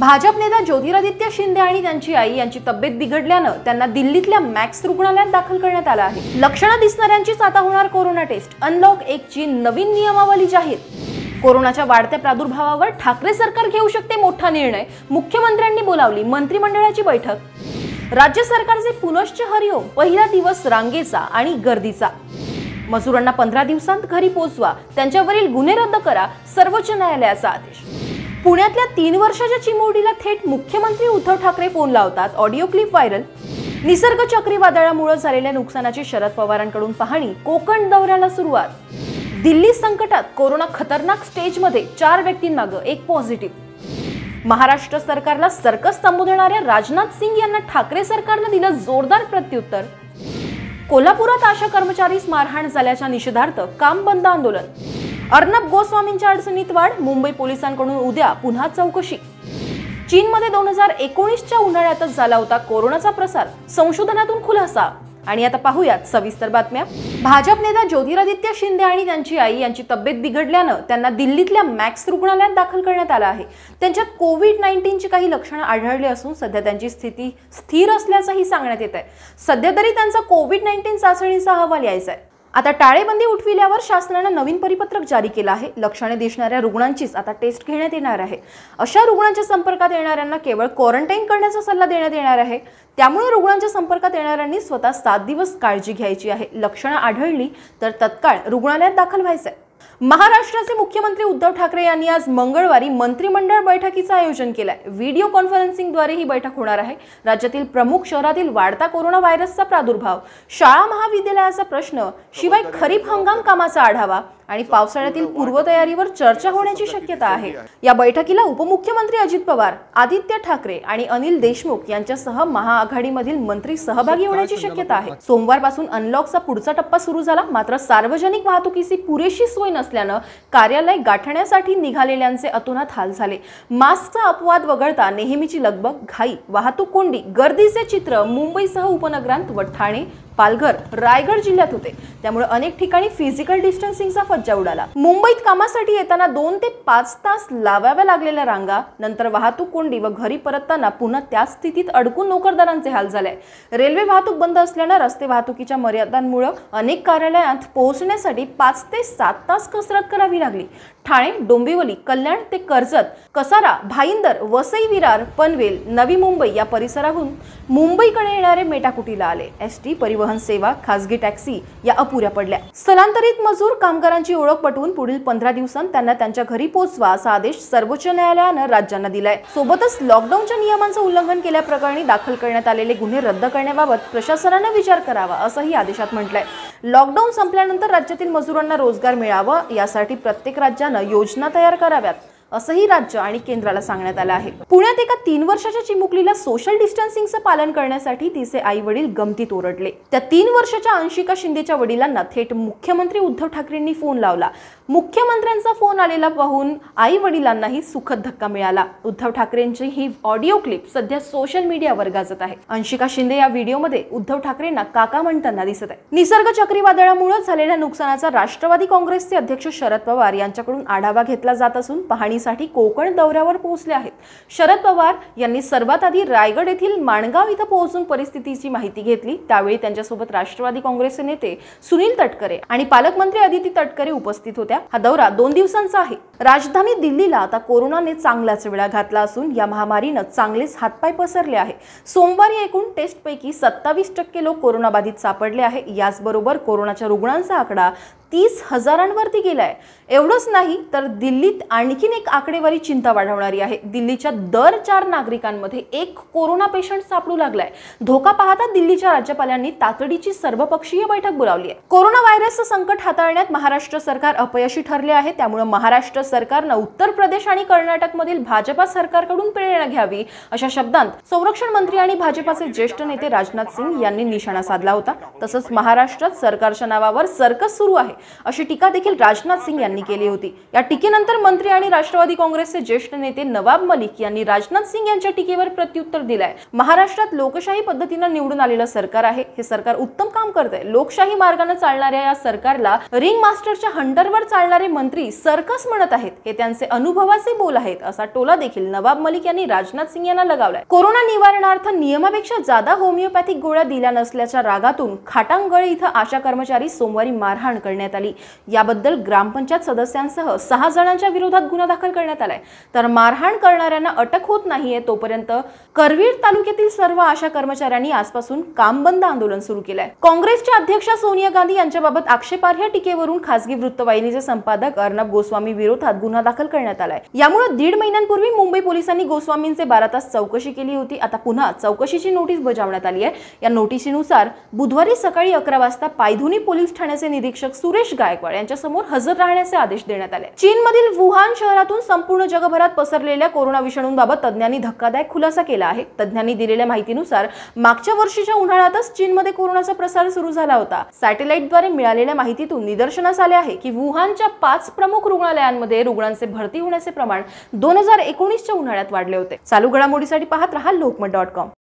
भाजप नेता ज्योतिरादित्य शिंदे आणि त्यांची आई यांची तब्येत बिघडल्यानं त्यांना दिल्लीतल्या मॅक्स रुग्णालयात दाखल करण्यात आलं आहे। लक्षणं दिसणाऱ्यांचीच आता होणार कोरोना टेस्ट। अनलॉक 1 ची नवीन नियमावली जाहीर। कोरोनाच्या वाढत्या प्रादुर्भावावर ठाकरे सरकार घेऊ शकते मोठा निर्णय। मुख्यमंत्र्यांनी बोलावली मंत्रिमंडळाची बैठक। राज्य सरकारचे पुनश्च हरिओम। पहिला दिवस रांगेचा आणि गर्दीचा। मजुरांना 15 दिवसांत घरी पोहोचवा, त्यांच्यावरील गुन्हे रद्द करा, सर्वोच्च न्यायालयाचा आदेश। पुण्यातल्या 3 वर्षाच्या चिमुरडीला थेट मुख्यमंत्री उद्धव ठाकरे फोन लावतात, ऑडिओ क्लिप व्हायरल। निसर्ग चक्रीवादळामुळे झालेल्या नुकसानाची शरद पवारांकडून पाहणी। कोकण दौऱ्याला सुरुवात। दिल्ली संकटात कोरोना खतरनाक स्टेज मध्ये 4 व्यक्तींमागे 1 पॉझिटिव्ह। महाराष्ट्र सरकारला सर्कस संबोधणाऱ्या राजनाथ सिंह यांना ठाकरे सरकारने दिलं जोरदार प्रत्युत्तर। कोल्हापुरात आशा कर्मचारीस मारहाण झाल्याच्या निषेधार्थ काम बंद आंदोलन। अर्णब गोस्वामींच्या अडचणीत वाढ। मुंबई पोलिसांकडून उद्या पुन्हा चौकशी। चीनमध्ये 2019 च्या उन्हाळ्यातच झाला होता कोरोनाचा प्रसार। संशोधनातून खुलासा। आणि आता पाहूयात सविस्तर बातम्या। भाजप नेता ज्योतिरादित्य शिंदे आणि त्यांची आई यांची तब्येत बिघडल्यानं त्यांना दिल्लीतल्या मॅक्स रुग्णालयात दाखल करण्यात आलं आहे। त्यांच्यात कोविड-19 ची काही लक्षणं आढळली असून सध्या त्यांची स्थिती स्थिर असल्याचंही सांगण्यात येत आहे। सध्या तरी त्यांचा कोविड-19 चाचणीचा अहवाल यायचा आहे। आता टाळेबंदी उठविल्यावर शासनाने नवीन परिपत्रक जारी केलं आहे। लक्षणे दिसणाऱ्या रुग्णांचीच आता टेस्ट घेण्यात येणार आहे। अशा रुग्णांच्या संपर्कात येणाऱ्यांना केवळ क्वारंटाईन करण्याचा सल्ला देण्यात येणार आहे। त्यामुळे रुग्णांच्या संपर्कात येणाऱ्यांनी स्वतः 7 दिवस काळजी घ्यायची आहे। लक्षणे आढळली तर तत्काळ रुग्णालयात दाखल व्हायचे। महाराष्ट्राचे मुख्यमंत्री उद्धव ठाकरे यांनी आज मंगळवारी मंत्रिमंडळ बैठकीचं आयोजन केलं आहे। व्हिडिओ कॉन्फरन्सिंगद्वारे ही बैठक होणार आहे। राज्यातील प्रमुख शहरातील वाढता कोरोना व्हायरसचा प्रादुर्भाव, शाळा महाविद्यालयाचा प्रश्न, शिवाय खरीप हंगाम कामाचा आढावा आणि पावसाळ्यातील पूर्वतयारीवर चर्चा होण्याची शक्यता आहे। या बैठकीला उपमुख्यमंत्री अजित पवार, आदित्य ठाकरे आणि अनिल देशमुख यांच्यासह महाआघाडीमधील मंत्री सहभागी होण्याची शक्यता आहे। सोमवारपासून अनलॉकचा पुढचा टप्पा सुरू झाला। मात्र सार्वजनिक वाहतुकीची पुरेशी सोय नसल्यानं कार्यालय गाठण्यासाठी निघालेल्यांचे अतोनात हाल झाले। मास्कचा अपवाद वगळता नेहमीची लगबग, घाई, वाहतूक कोंडी, गर्दीचे चित्र मुंबईसह उपनगरांत व ठाणे, पालघर, रायगड जिल्ह्यात होते। त्यामुळे अनेक ठिकाणी फिजिकल डिस्टन्सिंगचा फज्जा उडाला। मुंबईत कामासाठी येताना 2 ते 5 तास लावाव्या लागलेल्या रांगा, नंतर वाहतूक कोंडी व घरी परतताना पुन्हा त्याच स्थितीत अडकून नोकरदारांचे हाल झाले। रेल्वे वाहतूक बंद असल्याने रस्ते वाहतुकीच्या मर्यादांमुळे अनेक कार्यालयांत पोहोचण्यासाठी 5 ते 7 तास कसरत करावी लागली। ठाणे, डोंबिवली, कल्याण ते कर्जत, कसारा, भाईंदर, वसई, विरार, पनवेल, नवी मुंबई या परिसराहून मुंबईकडे येणारे मेटाकुटीला आले। एसटी, परिवहन सेवा, खासगी टॅक्सी या अपुऱ्या पडल्या। स्थलांतरित मजूर कामगारांची ओळख पटवून पुढील 15 दिवसांत त्यांना त्यांच्या घरी पोहोचवा असा आदेश सर्वोच्च न्यायालयाने राज्यांना दिलाय। सोबतच लॉकडाऊनच्या नियमांचं उल्लंघन केल्याप्रकरणी दाखल करण्यात आलेले गुन्हे रद्द करण्याबाबत प्रशासनाने विचार करावा असंही आदेशात म्हटलंय। लॉकडाऊन संपल्यानंतर राज्यातील मजुरांना रोजगार मिळावा यासाठी प्रत्येक राज्याने योजना तयार कराव्यात असंही राज्य आणि केंद्राला सांगण्यात आलं आहे। पुण्यात एका 3 वर्षाच्या चिमुकलीला सोशल डिस्टन्सिंगचं पालन करण्यासाठी तिचे आई वडील गमतीत ओरडले। त्या 3 वर्षाच्या अंशिका शिंदेच्या वडिलांना थेट मुख्यमंत्री उद्धव ठाकरेंनी फोन लावला। मुख्यमंत्र्यांचा फोन आलेला पाहून आई वडिलांनाही सुखद धक्का मिळाला। उद्धव ठाकरेंची ही ऑडिओ क्लिप सध्या सोशल मीडियावर गाजत आहे। अंशिका शिंदे या व्हिडिओमध्ये उद्धव ठाकरेंना काका म्हणताना दिसत आहे। निसर्ग चक्रीवादळामुळे झालेल्या नुकसानाचा राष्ट्रवादी काँग्रेसचे अध्यक्ष शरद पवार यांच्याकडून आढावा घेतला जात असून पाहणी साठी कोकण दौऱ्यावर पोहोचले आहेत। शरद पवार यांनी सर्वात आधी रायगड येथील माणगाव इथं पोहोचून परिस्थितीची माहिती घेतली। त्यावेळी त्यांच्यासोबत राष्ट्रवादी काँग्रेसचे नेते सुनील तटकरे आणि पालकमंत्री आदिती तटकरे उपस्थित होत्या। हा दौरा 2 दिवसांचा आहे। राजधानी दिल्लीला आता कोरोनाने चांगलाच वेढा घातला असून या महामारीने चांगलेच हातपाय पसरले आहे। सोमवारी एकूण टेस्टपैकी 27% लोक कोरोनाबाधित सापडले आहे। याचबरोबर कोरोनाच्या रुग्णांचा आकडा 30,000 गेलाय। एवढंच नाही तर दिल्लीत आणखीन एक आकडेवारी चिंता वाढवणारी आहे। दिल्लीच्या दर 4 नागरिकांमध्ये 1 कोरोना पेशंट सापडू लागलाय। धोका पाहता दिल्लीच्या राज्यपालांनी तातडीची सर्वपक्षीय बैठक बोलावली आहे। कोरोना व्हायरसचं संकट हाताळण्यात महाराष्ट्र सरकार अपयशी ठरले आहे। त्यामुळे महाराष्ट्र सरकारने उत्तर प्रदेश आणि कर्नाटकमधील भाजपा सरकारकडून प्रेरणा घ्यावी अशा शब्दांत संरक्षण मंत्री आणि भाजपाचे ज्येष्ठ नेते राजनाथ सिंह यांनी निशाणा साधला होता। तसंच महाराष्ट्रात सरकारच्या नावावर सर्कस सुरू आहे अशी टीका देखील राजनाथ सिंह यांनी केली होती। या टीकेनंतर मंत्री आणि राष्ट्रवादी काँग्रेसचे ज्येष्ठ नेते नवाब मलिक यांनी राजनाथ सिंह यांच्या टीकेवर प्रत्युत्तर दिलंय। महाराष्ट्रात लोकशाही पद्धतीने निवडून आलेलं सरकार आहे। हे सरकार उत्तम काम करतंय। लोकशाही मार्गाने चालणाऱ्या या सरकारला रिंग मास्टरच्या हंटरवर चालणारे मंत्री सर्कस म्हणत आहेत। आहेत, हे त्यांचे अनुभवाचे बोल आहेत असा टोला देखील नवाब मलिक यांनी राजनाथ सिंह यांना लगावलाय। कोरोना निवारणार्थ नियमापेक्षा जादा होमिओपॅथिक गोळ्या दिल्या नसल्याच्या रागातून खाटांगळ इथं आशा कर्मचारी सोमवारी मारहाण करण्यात आली। याबद्दल ग्रामपंचायत सदस्यांसह 6 जणांच्या विरोधात गुन्हा दाखल करण्यात आलाय। तर मारहाण करणाऱ्यांना अटक होत नाहीये तोपर्यंत करवीर तालुक्यातील सर्व आशा कर्मचाऱ्यांनी आजपासून काम बंद आंदोलन सुरू केलंय। काँग्रेसच्या अध्यक्ष सोनिया गांधी यांच्याबाबत आक्षेपार्ह टीकेवरून खासगी वृत्तवाहिनीचे संपादक अर्णब गोस्वामी विरोधात गुन्हा दाखल करण्यात आलाय। यामुळे 1.5 महिन्यांपूर्वी मुंबई पोलिसांनी गोस्वामींचे 12 तास चौकशी केली होती। आता पुन्हा चौकशीची नोटीस बजावण्यात आली आहे। या नोटीसीनुसार बुधवारी सकाळी 11 वाजता पायधुनी पोलीस ठाण्याचे निरीक्षक सुरेश गायकवाड यांच्यासमोर हजर राहण्याचे आदेश देण्यात आले। चीनमधील वुहान शहरातून संपूर्ण जगभरात पसरलेल्या कोरोना विषाणूंबाबत तज्ञांनी धक्कादायक खुलासा केला आहे। तज्ञांनी दिलेल्या माहितीनुसार मागच्या वर्षीच्या उन्हाळ्यातच चीनमध्ये कोरोनाचा प्रसार सुरू झाला होता। सॅटेलाइटद्वारे मिळालेल्या माहितीतून निदर्शनास आले आहे की वुहानच्या 5 प्रमुख रुग्णालयांमध्ये रुग्णांचे भरती होण्याचे प्रमाण 2019 च्या उन्हाळ्यात वाढले होते। चालू घडामोडीसाठी पाहत रहा लोकमत.com।